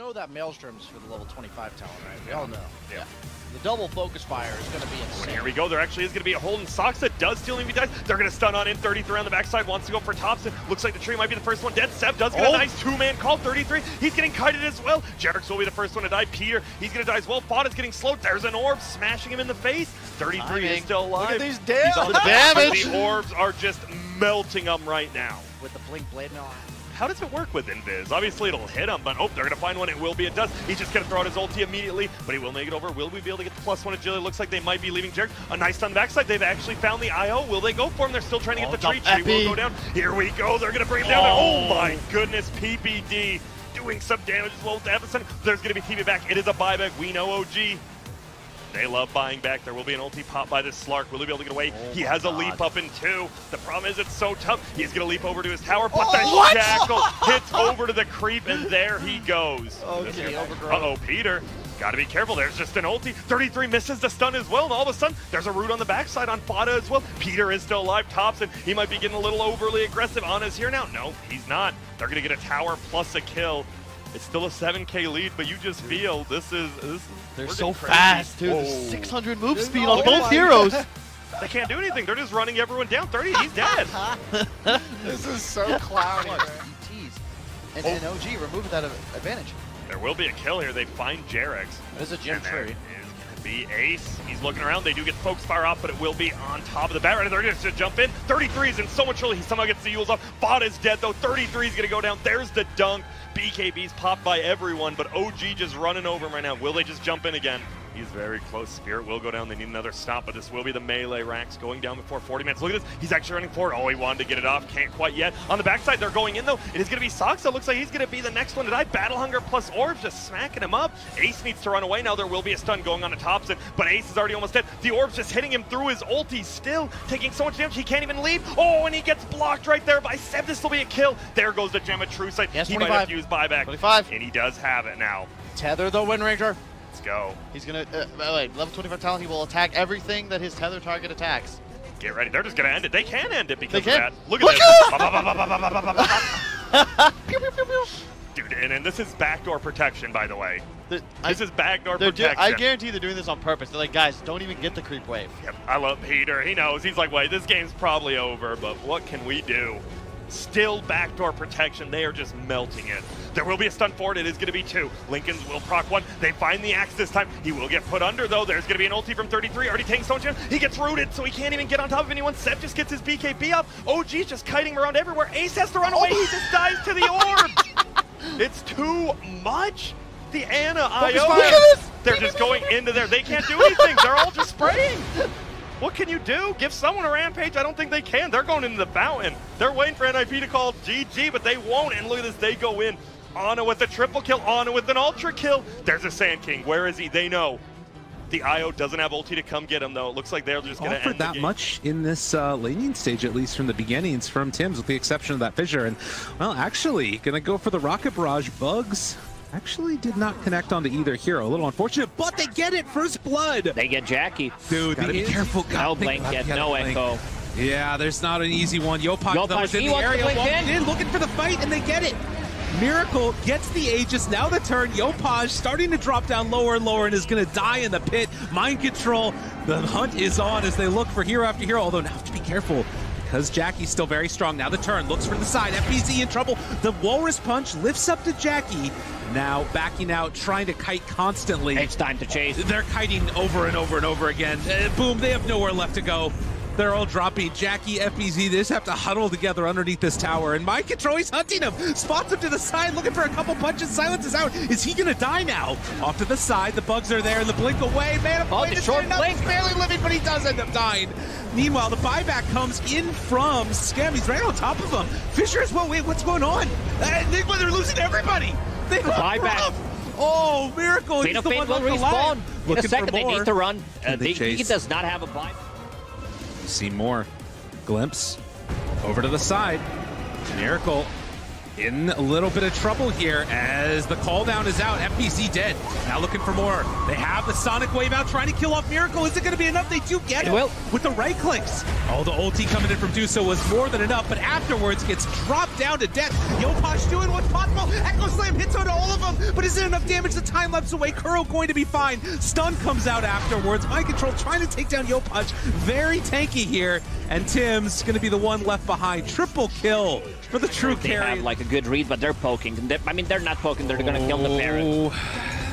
know that Maelstrom's for the level 25 talent, right? We all know. Yeah. The double focus fire is going to be insane. Here we go. There actually is going to be a hold in Socks that does steal him if he dies. They're going to stun on in. 33 on the backside. Wants to go for Topson. Looks like the tree might be the first one dead. Seb does get a nice two-man call. 33. He's getting kited as well. Jerix will be the first one to die. Peter, he's going to die as well. Fod is getting slowed. There's an orb smashing him in the face. 33 is still alive. Look at these damage. He's on the damage. The orbs are just melting him right now. With the Blink Blade now. How does it work with Invis? Obviously it'll hit him, but oh, they're gonna find one. It will be a dust. He's just gonna throw out his ulti immediately, but he will make it over. Will we be able to get the +1 agility? Looks like they might be leaving Jerk. A nice stun backside. They've actually found the IO. Will they go for him? They're still trying to get the tree. Tree will go down. Here we go. They're gonna bring him down. Oh my goodness, PPD doing some damage as well to Everson. There's gonna be TB back. It is a buyback. We know OG. They love buying back. There will be an ulti pop by this Slark. Will he be able to get away? Oh he has a leap up in 2. The problem is it's so tough. He's going to leap over to his tower, but the Jackal hits over to the creep, and there he goes. Okay. Uh-oh, Peter. Got to be careful. There's just an ulti. 33 misses the stun as well, and all of a sudden, there's a root on the backside on Fada as well. Peter is still alive. Topson, he might be getting a little overly aggressive. Ana's here now. No, he's not. They're going to get a tower plus a kill. It's still a 7K lead, but you just feel this is they're so crazy. Fast, dude. There's 600 move speed on both heroes. They can't do anything. They're just running everyone down. 30, he's dead. This is so cloudy. And OG removed that advantage. There will be a kill here. They find Jerix. There's a gym tree. Be Ace. He's looking around. They do get focus fire off, but it will be on top of the bat. Right, they're just to jump in. 33 is in so much trouble. He somehow gets the Yules off. Bot is dead though. 33 is gonna go down. There's the dunk. BKB's popped by everyone, but OG just running over him right now. Will they just jump in again? He's very close. Spirit will go down. They need another stop, but this will be the melee racks going down before 40 minutes. Look at this. He's actually running forward. Oh, he wanted to get it off. Can't quite yet. On the backside, they're going in, though. It is going to be Sox. It looks like he's going to be the next one to die. Battle Hunger plus Orbs just smacking him up. Ace needs to run away now. There will be a stun going on to Topson, but Ace is already almost dead. The Orbs just hitting him through his ulti still. Taking so much damage, he can't even leave. Oh, and he gets blocked right there by Seb. This will be a kill. There goes the Gemma True Sight. Yes, he might have to use buyback. 25. And he does have it now. Tether the Wind Ranger. Go. He's gonna, level 25 talent, he will attack everything that his tether target attacks. Get ready, they're just gonna end it. They can end it because of that. Look at this. Dude, and this is backdoor protection, by the way. This is backdoor protection. I guarantee they're doing this on purpose. They're like, guys, don't even get the creep wave. Yep, I love Peter, he knows. He's like, wait, this game's probably over, but what can we do? Still backdoor protection. They are just melting it. There will be a stun forward. It is going to be 2. Lincoln's will proc 1. They find the axe this time. He will get put under, though. There's going to be an ulti from 33. Already tanks Stone Jam. He gets rooted, so he can't even get on top of anyone. Seb just gets his BKB up. OG's just kiting him around everywhere. Ace has to run away. He just dies to the orb. It's too much. The Ana IO. They're just going into there. They can't do anything. They're all just spraying. What can you do? Give someone a rampage? I don't think they can. They're going into the fountain. They're waiting for NIP to call GG, but they won't. And look at this, they go in. Ana with a triple kill, Ana with an ultra kill. There's a Sand King. Where is he? They know. The IO doesn't have ulti to come get him, though. It looks like they're just going to end the game. Offered that much in this laning stage, at least from the beginnings, from Tim's, with the exception of that Fissure. And, well, actually, going to go for the Rocket Barrage. Bugs actually did not connect onto either hero. A little unfortunate, but they get it. First blood. They get Jackie. Dude, be careful. No blink yet, no echo. Yeah, there's not an easy one. Yopaj, though, is in the area. Walked in, looking for the fight, and they get it. Miracle gets the Aegis, now the turn. Yopaj starting to drop down lower and lower and is going to die in the pit. Mind Control, the hunt is on as they look for hero after hero, although now have to be careful, because Jackie's still very strong. Now the turn, looks for the side. FBZ in trouble. The Walrus Punch lifts up to Jackie. Now backing out, trying to kite constantly. It's time to chase. They're kiting over and over and over again. Boom, they have nowhere left to go. They're all dropping. Jackie, FBZ, they just have to huddle together underneath this tower. And Mind Control, he's hunting him. Spots him to the side, looking for a couple punches. Silence is out. Is he going to die now? Off to the side, the bugs are there, and the blink away. Man, the short blink. He's barely living, but he does end up dying. Meanwhile, the buyback comes in from Scam. He's right on top of him. Fissure as well. Wait, what's going on? Enigma, they're losing everybody. They buyback. Oh, Miracle. He's the one left alive. In a second, they need to run. He does not have a buyback. See more. Glimpse. Over to the side. Miracle in a little bit of trouble here as the call down is out. FBZ dead. Now looking for more. They have the Sonic Wave out trying to kill off Miracle. Is it going to be enough? They do get it with the right clicks. Oh, the ulti coming in from Duso was more than enough, but afterwards gets dropped down to death. Yopaj doing what's possible. Echo Slam hits onto all of them, but isn't enough damage to time lapse away. Kuro going to be fine. Stun comes out afterwards. Mind Control trying to take down Yopaj. Very tanky here, and Tim's going to be the one left behind. Triple kill for the true carry. They have like a good read, but they're poking. They're not poking. They're going to kill the Baron.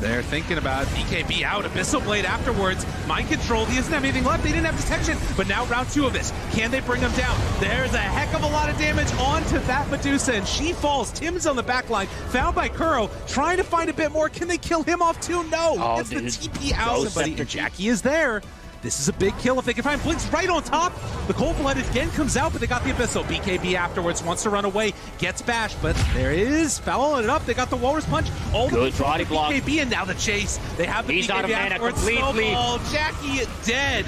They're thinking about BKB out. Abyssal Blade afterwards. Mind Control. He doesn't have anything left. They didn't have detection. But now round two of this. Can they bring him down? There's a heck of a lot of damage onto that Medusa, and she falls. Tim's on the back line, found by Kuro, trying to find a bit more. Can they kill him off too? No. Oh, it's the TP out, buddy. And Jackie is there. This is a big kill if they can find Blitz right on top. The Cold-Blooded again comes out, but they got the Abyssal. BKB afterwards wants to run away, gets bashed, but there is following it up. They got the Walrus Punch. All good the body block. BKB and now the chase. They have the BKB out of mana completely. Snowball. Jackie dead.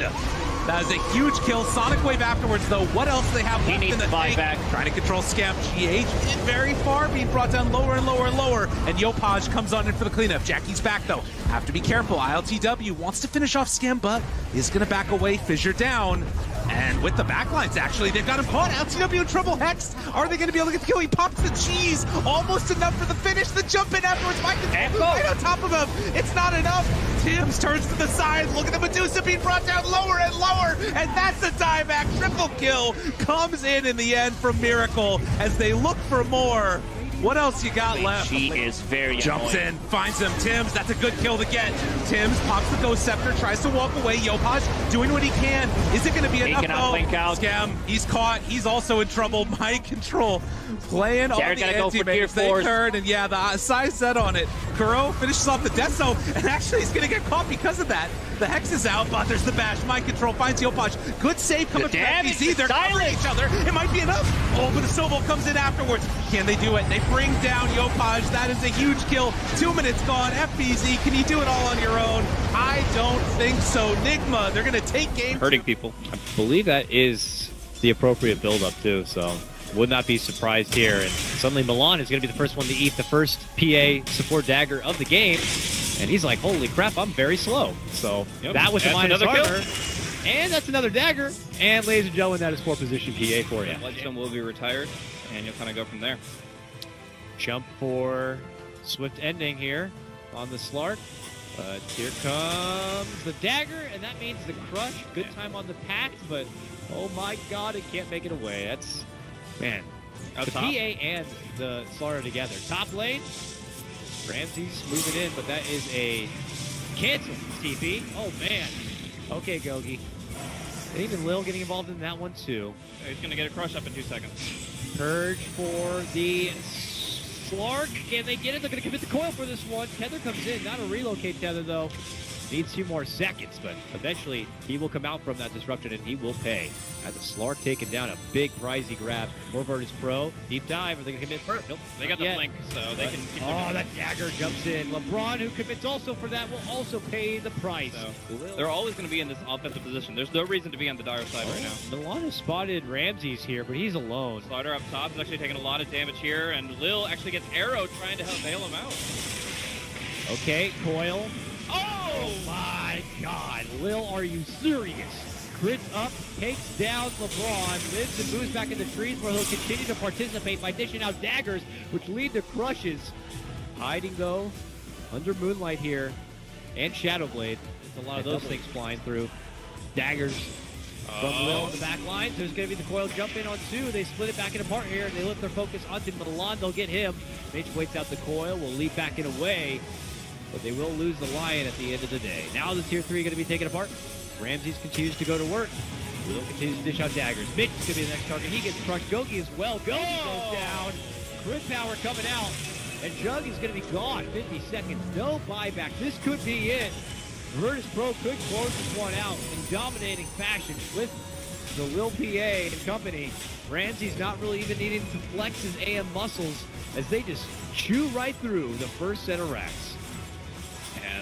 That is a huge kill. Sonic Wave afterwards, though. What else they have left in the tank? Back. Trying to control Scam. GH is very far, being brought down lower and lower and lower. And Yopaj comes on in for the cleanup. Jackie's back, though. Have to be careful. ILTW wants to finish off Scam, but is going to back away. Fissure down. And with the backlines, actually, they've got him caught. LTW triple hex. Are they going to be able to get the kill? He pops the cheese. Almost enough for the finish. The jump in afterwards. Mike is right on top of him. It's not enough. Tim's turns to the side. Look at the Medusa being brought down lower and lower. And that's a dieback. Triple kill comes in the end from Miracle as they look for more. What else you got left? She is very jumps annoying. In, finds him. Tim's, that's a good kill to get. Tim's pops the Ghost Scepter, tries to walk away. Yopaj doing what he can. Is it going to be enough? Though? Blink out. Scam, he's caught. He's also in trouble. Mind Control playing on the anti-mage. They turn, and yeah, the size set on it. Kuro finishes off the Deso, and actually he's going to get caught because of that. The Hex is out, but there's the Bash. Mind Control finds Yopaj. Good save coming from FBZ. They're covering each other. It might be enough. Oh, but a Sobol comes in afterwards. Can they do it? They bring down Yopaj. That is a huge kill. 2 minutes gone. FBZ, can you do it all on your own? I don't think so. Nygma, they're going to take game. Hurting people. I believe that is the appropriate build-up, too, so would not be surprised here. And suddenly Milan is going to be the first one to eat the first PA support dagger of the game. And he's like, holy crap, I'm very slow. So that was another kill. And that's another dagger. And ladies and gentlemen, that is four position PA for you. Bloodstone will be retired, and you'll kind of go from there. Jump for swift ending here on the Slark. But here comes the dagger, and that means the crush. Good time on the pact, but oh my god, it can't make it away. That's, man, the PA and the Slark together. Top lane. Ramsey's moving in, but that is a cancel TP. Oh, man. Okay, Gogi. And even Lil getting involved in that one, too. He's going to get a crush up in 2 seconds. Purge for the Slark. Can they get it? They're going to commit the coil for this one. Tether comes in. Not a relocate Tether, though. Needs 2 more seconds, but eventually he will come out from that disruption, and he will pay. As the Slark taken down, a big risey grab. More Virtus Pro. Deep dive. Are they going to commit first? Nope. They got the blink, so they can keep going. That dagger jumps in. LeBron, who commits also for that, will also pay the price. So, they're always going to be in this offensive position. There's no reason to be on the dire side right now. Milan has spotted Ramsey's here, but he's alone. Slaughter up top is actually taking a lot of damage here, and Lil actually gets arrow trying to help bail him out. Okay, coil. Oh my god, Lil, are you serious? Crits up, takes down LeBron, lives and moves back in the trees where he'll continue to participate by dishing out daggers, which lead to crushes. Hiding, though, under Moonlight here, and Shadowblade. There's a lot of those things flying through. Daggers from Lil in the back line. There's going to be the coil jump in on two. They split it back and apart here, and they lift their focus onto Milan. They'll get him. Mage waits out the coil, will leap back and away. But they will lose the Lion at the end of the day. Now the tier 3 going to be taken apart. Ramsey's continues to go to work. Will continues to dish out daggers. Mitch is going to be the next target. He gets crushed. Gogi as well. Gogi goes down. Crit power coming out. And Jug is going to be gone. 50 seconds. No buyback. This could be it. Virtus Pro could close this one out in dominating fashion with the Lil PA and company. Ramsey's not really even needing to flex his AM muscles as they just chew right through the first set of racks.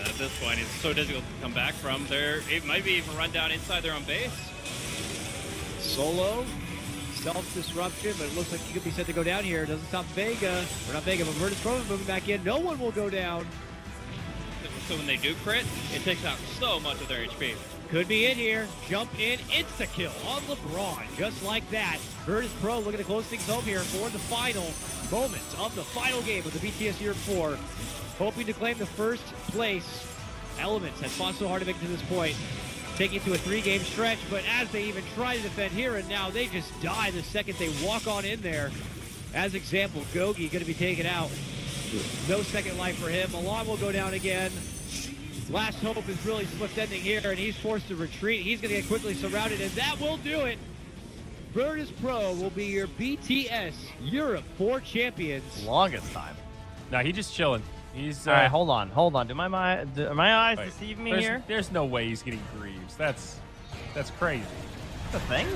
At this point, it's so difficult to come back from. It might be even run down inside their own base. Solo, self-disruption, but it looks like he could be set to go down here. Doesn't stop Vega, or not Vega, but Virtus Pro moving back in. No one will go down. So when they do crit, it takes out so much of their HP. Could be in here. Jump in, insta-kill on LeBron. Just like that. Virtus Pro looking to close things home here for the final moments of the final game of the BTS Year 4. Hoping to claim the first place. Elements have fought so hard to make it to this point. Taking it to a 3-game stretch, but as they even try to defend here and now, they just die the second they walk on in there. As example, Gogi going to be taken out. No second life for him. Milan will go down again. Last hope is really swift ending here, and he's forced to retreat. He's going to get quickly surrounded, and that will do it. Virtus Pro will be your BTS Europe 4 champions. Longest time. No, he's just chilling. He's, all right, hold on. Do my eyes deceive me here? There's no way he's getting Greaves. That's crazy. That's a thing?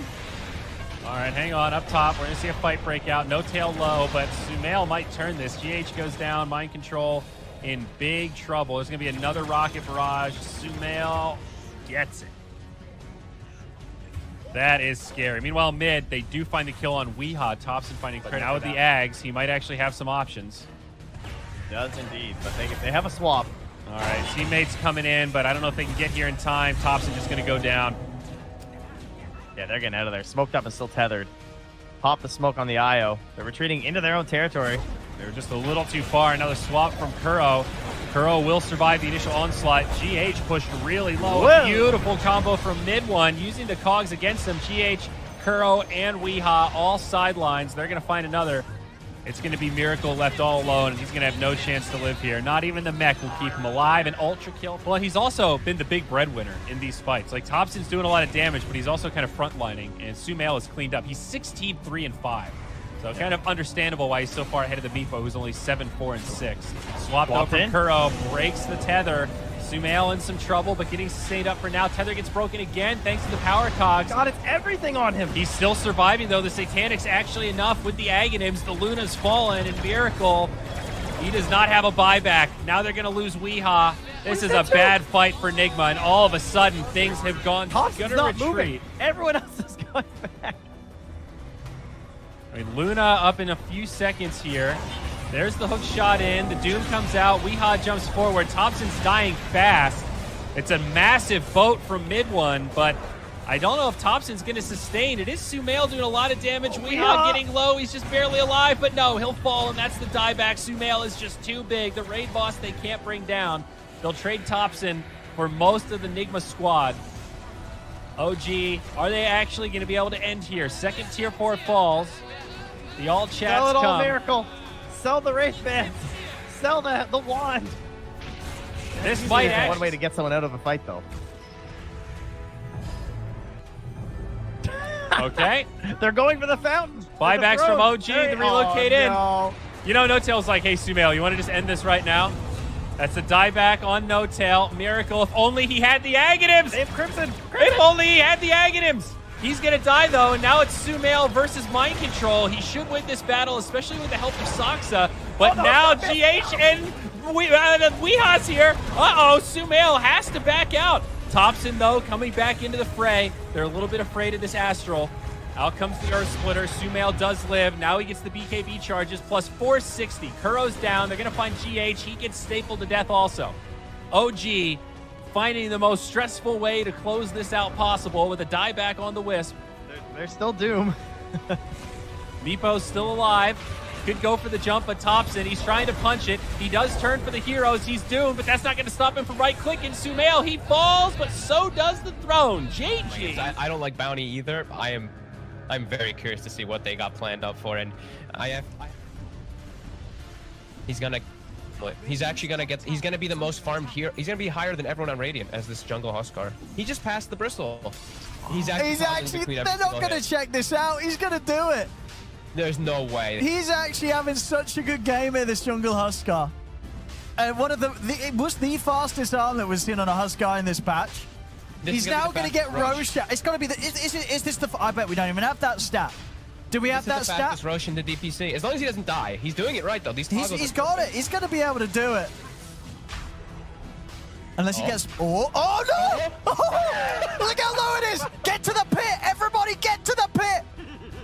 All right, hang on. Up top, we're going to see a fight break out. No tail low, but Sumail might turn this. GH goes down. Mind Control in big trouble. There's going to be another Rocket Barrage. Sumail gets it. That is scary. Meanwhile, mid, they do find the kill on Weehaw. Topson finding credit. Now with the Ags, he might actually have some options. Does indeed, but they have a swap. All right, teammates coming in, but I don't know if they can get here in time. Topson just gonna go down. Yeah, they're getting out of there. Smoked up and still tethered. Pop the smoke on the Io. They're retreating into their own territory. They were just a little too far. Another swap from Kuro. Kuro will survive the initial onslaught. GH pushed really low. Whoa. Beautiful combo from mid one, using the cogs against them. GH, Kuro, and Weehaw all sidelines. They're gonna find another. It's going to be Miracle left all alone, and he's going to have no chance to live here. Not even the mech will keep him alive. An ultra kill. Well, he's also been the big breadwinner in these fights. Like, Topson's doing a lot of damage, but he's also kind of front-lining, and Sumail is cleaned up. He's 16-3-5. So kind of understandable why he's so far ahead of the Meepo, who's only 7-4-6. Swapped over from Kuro, breaks the tether. Sumail in some trouble, but getting sustained up for now. Tether gets broken again, thanks to the power cogs. God, it's everything on him. He's still surviving, though. The Satanic's actually enough with the Aghanims. The Luna's fallen, and Miracle, he does not have a buyback. Now they're going to lose Weehaw. This is a bad fight for Nygma, and all of a sudden, things have gone to retreat. Everyone else is going back. I mean, Luna up in a few seconds here. There's the hook shot in. The Doom comes out. Weehaw jumps forward. Thompson's dying fast. It's a massive boat from mid one, but I don't know if Thompson's going to sustain. It is Sumail doing a lot of damage. Weehaw getting low. He's just barely alive, but no, he'll fall, and that's the dieback. Sumail is just too big. The raid boss they can't bring down. They'll trade Topson for most of the Nygma squad. OG, are they actually going to be able to end here? Second tier 4 falls. The all chats come. Sell it all, Miracle. Sell the Wraith Bands. Sell the wand. This fight is one way to get someone out of a fight, though. Okay. They're going for the fountain. Buybacks from OG to relocate in. No. You know, No-Tail's like, hey, Sumail, you want to just end this right now? That's a dieback on No-Tail. Miracle, if only he had the Aghanims. They have Crimson. If only he had the Aghanims. He's going to die, though, and now it's Sumail versus Mind Control. He should win this battle, especially with the help of Soxa. But now GH and Weehaw's here. Uh-oh, Sumail has to back out. Topson, though, coming back into the fray. They're a little bit afraid of this Astral. Out comes the Earth Splitter. Sumail does live. Now he gets the BKB charges, plus 460. Kuro's down. They're going to find GH. He gets stapled to death also. OG finding the most stressful way to close this out possible with a dieback on the Wisp. They're still Doom. Meepo's still alive. Could go for the jump, but Topson, he's trying to punch it. He does turn for the heroes. He's Doom, but that's not going to stop him from right-clicking. Sumail, he falls, but so does the throne. JG. I don't like Bounty either. I'm very curious to see what they got planned up for, and he's going to... He's actually gonna get. He's gonna be the most farmed here. He's gonna be higher than everyone on Radiant as this jungle Huskar. He just passed the Bristle. He's actually. They're not gonna check this out. He's gonna do it. There's no way. He's actually having such a good game here, this jungle Huskar. And one of it was the fastest arm that was seen on a Huskar in this patch. He's now gonna get Roshan. It's gonna be the. Is this the? I bet we don't even have that stat. Do we have that stat? This Roshan to DPC. As long as he doesn't die. He's doing it right, though. These he's got it. He's going to be able to do it. Unless he gets... Oh, no! Oh, look how low it is! Get to the pit! Everybody, get to the pit!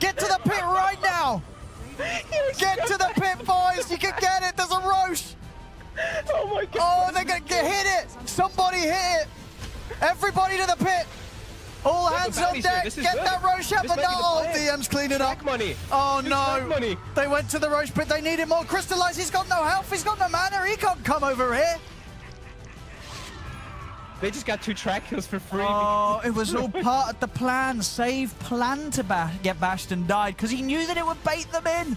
Get Get to the pit right now! Get to the pit, boys! You can get it! There's a Roche! Oh my god! Oh, they're gonna get hit it! Somebody hit it! Everybody to the pit! All hands on deck! Get that Roche up! Oh, DM's cleaning up! Oh no! They went to the Roche pit, they needed more. Crystallize, he's got no health, he's got no mana, he can't come over here! They just got 2 track kills for free. Oh, it was all part of the plan. Save plan to get bashed and died because he knew that it would bait them in.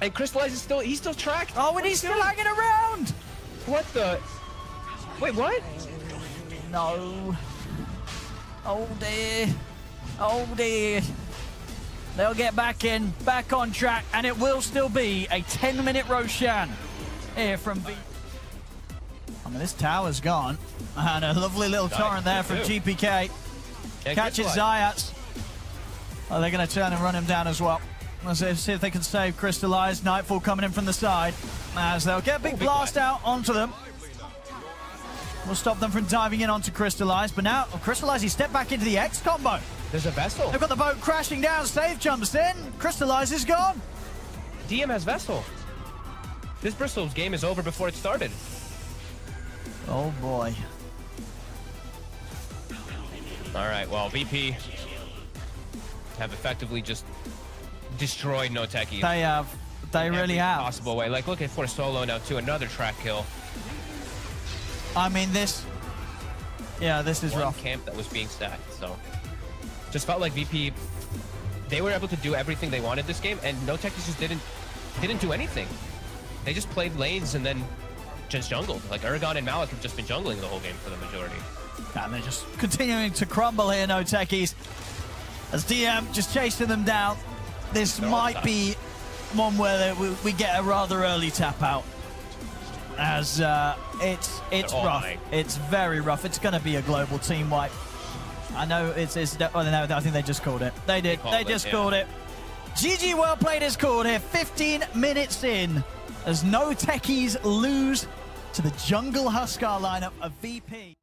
And Crystallize is still, he's still tracked. Oh, and he's still hanging around. What the? Wait, what? No. Oh dear. Oh dear. They'll get back in, back on track, and it will still be a 10-minute Roshan here from B. I mean, this tower's gone. And a lovely little torrent there from GPK. Yeah, catches Zayats. Oh, they're going to turn and run him down as well. Let's see if they can save Crystallize. Nightfall coming in from the side as they'll get big blast out onto them. We'll stop them from diving in onto Crystallize. But now, Crystallize, he stepped back into the X combo. There's a Vessel. They've got the boat crashing down. Save jumps in. Crystallize is gone. DM has Vessel. This Bristol's game is over before it started. Oh boy. All right, well, VP have effectively just destroyed Noteki. They have. They really have. Possible way. Like, looking for a solo now to another track kill. I mean, this... Yeah, this is rough. Camp that was being stacked, so... Just felt like VP... They were able to do everything they wanted this game, and Noteki just didn't do anything. They just played lanes and then just jungled. Like, Ergon and Malik have just been jungling the whole game for the majority. And they're just continuing to crumble here, no techies. As DM just chasing them down, this might be one where we get a rather early tap out. As it's rough. It's very rough. It's going to be a global team wipe. I know it's oh no, I think they just called it. They did. They just called it. GG, well played, is called here. 15 minutes in, as no techies lose to the Jungle Huskar lineup of VP.